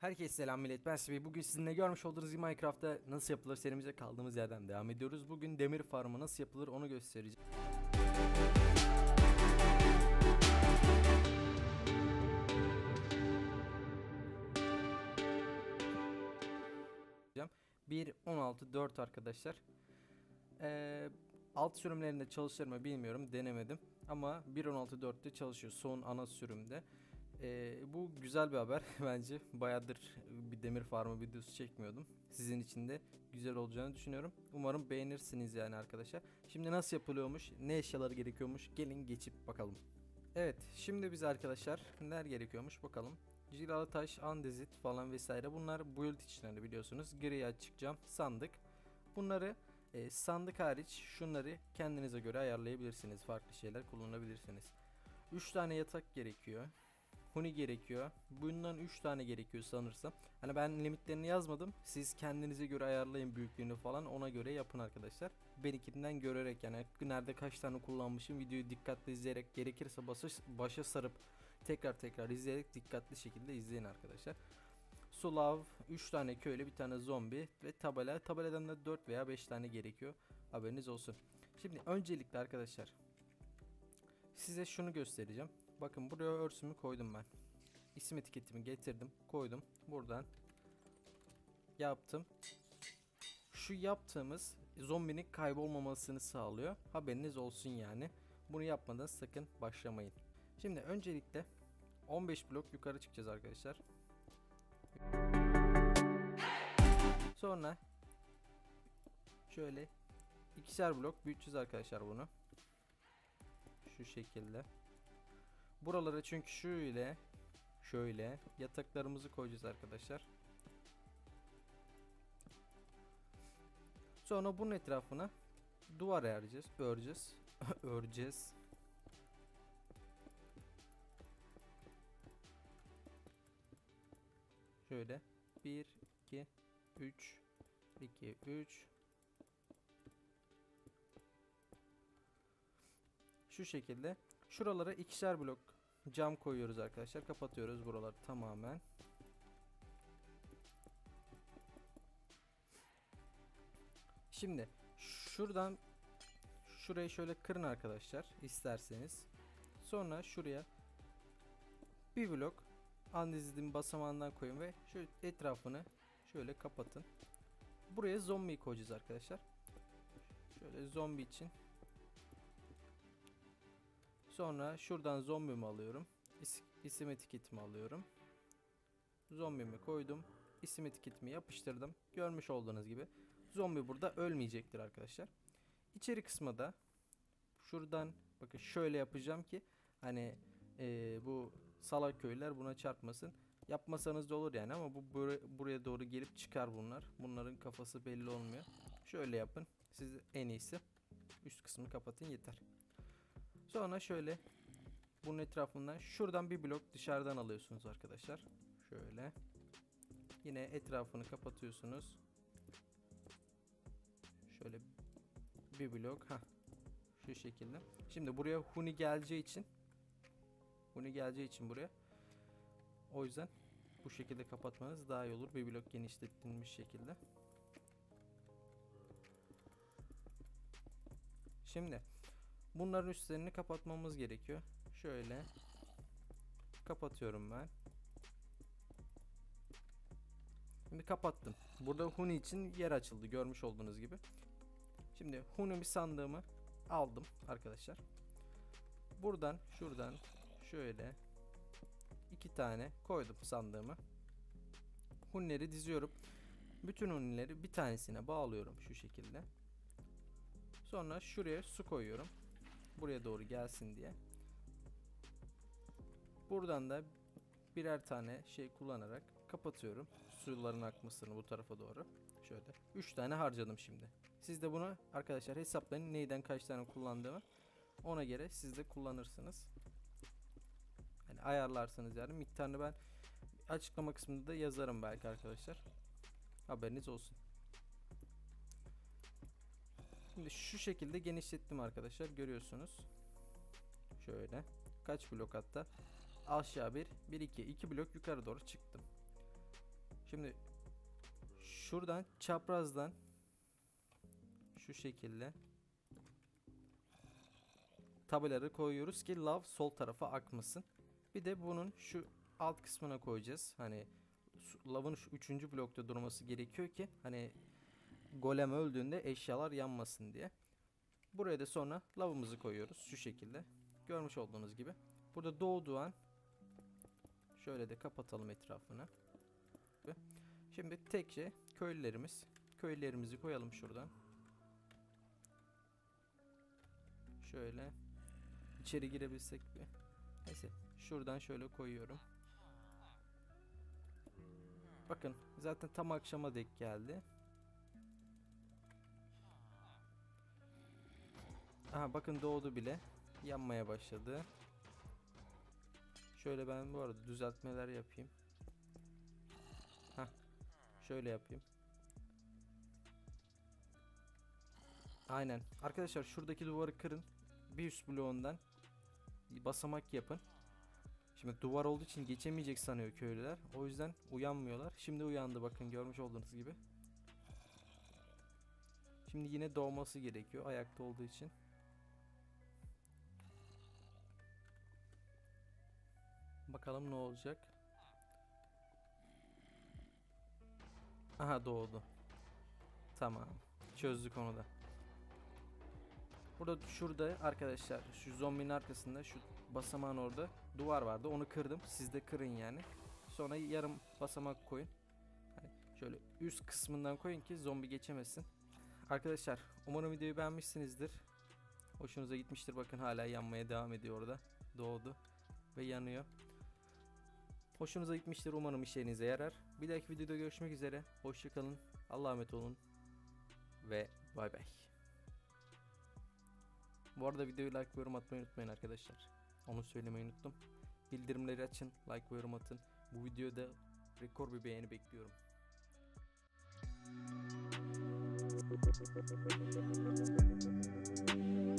Herkese selam millet, ben Sibi. Bugün sizinle görmüş olduğunuz gibi Minecraft'ta nasıl yapılır serimize kaldığımız yerden devam ediyoruz. Bugün demir farmı nasıl yapılır onu göstereceğim. Bir 16-4 arkadaşlar. Alt sürümlerinde çalışır mı bilmiyorum, denemedim ama 1.16.4'te çalışıyor son ana sürümde. Bu güzel bir haber bence. Bayağıdır bir demir farmı videosu çekmiyordum. Sizin için de güzel olacağını düşünüyorum. Umarım beğenirsiniz yani arkadaşlar. Şimdi nasıl yapılıyormuş, ne eşyalar gerekiyormuş, gelin geçip bakalım. Evet, şimdi biz arkadaşlar neler gerekiyormuş bakalım. Cilalı taş, andezit falan vesaire, bunlar build içleri biliyorsunuz. Gri açık cam, sandık. Bunları sandık hariç şunları kendinize göre ayarlayabilirsiniz. Farklı şeyler kullanabilirsiniz. 3 tane yatak gerekiyor. Huni gerekiyor. Bundan 3 tane gerekiyor sanırsam. Hani ben limitlerini yazmadım. Siz kendinize göre ayarlayın büyüklüğünü falan. Ona göre yapın arkadaşlar. Benimkinden görerek, yani nerede kaç tane kullanmışım videoyu dikkatli izleyerek, gerekirse başa sarıp tekrar izleyerek dikkatli şekilde izleyin arkadaşlar. Sulav, 3 tane köylü, bir tane zombi ve tabela. Tabeladan da 4 veya 5 tane gerekiyor. Haberiniz olsun. Şimdi öncelikle arkadaşlar size şunu göstereceğim. Bakın, buraya örsümü koydum ben. İsim etiketimi getirdim, koydum. Buradan yaptım. Şu yaptığımız zombinin kaybolmamasını sağlıyor. Haberiniz olsun yani. Bunu yapmadan sakın başlamayın. Şimdi öncelikle 15 blok yukarı çıkacağız arkadaşlar. Sonra şöyle ikişer blok büyüteceğiz arkadaşlar bunu. Şu şekilde. Buralara çünkü şöyle yataklarımızı koyacağız arkadaşlar. Sonra bunun etrafına duvar öreceğiz. Şöyle 1 2 3 2 3, şu şekilde. Şuralara ikişer blok cam koyuyoruz arkadaşlar. Kapatıyoruz buraları tamamen. Şimdi şuradan şurayı şöyle kırın arkadaşlar isterseniz. Sonra şuraya bir blok andezit'in basamağından koyun ve şöyle etrafını şöyle kapatın. Buraya zombi koyacağız arkadaşlar. Şöyle zombi için. Sonra şuradan zombimi alıyorum. İsim etiketimi alıyorum. Zombimi koydum. İsim etiketimi yapıştırdım. Görmüş olduğunuz gibi zombi burada ölmeyecektir arkadaşlar. İçeri kısmı da şuradan bakın şöyle yapacağım ki hani bu salak köylüler buna çarpmasın. Yapmasanız da olur yani ama bu buraya doğru gelip çıkar bunlar. Bunların kafası belli olmuyor. Şöyle yapın. Siz en iyisi üst kısmını kapatın yeter. Sonra şöyle bunun etrafından şuradan bir blok dışarıdan alıyorsunuz arkadaşlar. Şöyle yine etrafını kapatıyorsunuz. Şöyle bir blok şu şekilde. Şimdi buraya huni geleceği için buraya, o yüzden bu şekilde kapatmanız daha iyi olur. Bir blok genişletilmiş şekilde. Şimdi bunların üstlerini kapatmamız gerekiyor. Şöyle kapatıyorum ben. Şimdi kapattım. Burada huni için yer açıldı görmüş olduğunuz gibi. Şimdi huni bir sandığımı aldım arkadaşlar. Buradan şuradan şöyle 2 tane koydum sandığımı. Hunileri diziyorum. Bütün hunileri bir tanesine bağlıyorum şu şekilde. Sonra şuraya su koyuyorum. Buraya doğru gelsin diye. Buradan da birer tane şey kullanarak kapatıyorum. Suların akmasını bu tarafa doğru. Şöyle 3 tane harcadım şimdi. Siz de bunu arkadaşlar hesaplayın. Neyden kaç tane kullandığımı. Ona göre siz de kullanırsınız. Yani ayarlarsınız yani. Miktarını ben açıklama kısmında da yazarım belki arkadaşlar. Haberiniz olsun. Şimdi şu şekilde genişlettim arkadaşlar, görüyorsunuz. Şöyle kaç blok, hatta aşağı 1 2 blok yukarı doğru çıktım. Şimdi şuradan çaprazdan şu şekilde tabeları koyuyoruz ki lav sol tarafa akmasın. Bir de bunun şu alt kısmına koyacağız. Hani lavın şu 3. blokta durması gerekiyor ki hani golem öldüğünde eşyalar yanmasın diye. Buraya da sonra lavımızı koyuyoruz şu şekilde. Görmüş olduğunuz gibi. Burada doğduğan şöyle de kapatalım etrafını. Şimdi tekçe köylülerimizi koyalım şuradan. Şöyle içeri girebilsek bir. Neyse şuradan şöyle koyuyorum. Bakın zaten tam akşama dek geldi. Aha bakın doğdu bile. Yanmaya başladı. Şöyle ben bu arada düzeltmeler yapayım. Hah. Şöyle yapayım. Aynen. Arkadaşlar şuradaki duvarı kırın. Bir üst bloğundan basamak yapın. Şimdi duvar olduğu için geçemeyecek sanıyor köylüler. O yüzden uyanmıyorlar. Şimdi uyandı bakın görmüş olduğunuz gibi. Şimdi yine doğması gerekiyor ayakta olduğu için. Bakalım ne olacak. Aha doğdu. Tamam. Çözdük onu da. Burada şurada arkadaşlar şu zombinin arkasında şu basamağın orada duvar vardı. Onu kırdım. Siz de kırın yani. Sonra yarım basamak koyun. Hani şöyle üst kısmından koyun ki zombi geçemesin. Arkadaşlar umarım videoyu beğenmişsinizdir. Hoşunuza gitmiştir. Bakın hala yanmaya devam ediyor orada. Doğdu ve yanıyor. Hoşunuza gitmiştir. Umarım işlerinize yarar. Bir dahaki videoda görüşmek üzere. Hoşçakalın. Allah'a emanet olun. Ve bay bay. Bu arada videoyu like ve yorum atmayı unutmayın arkadaşlar. Onu söylemeyi unuttum. Bildirimleri açın. Like ve yorum atın. Bu videoda rekor bir beğeni bekliyorum.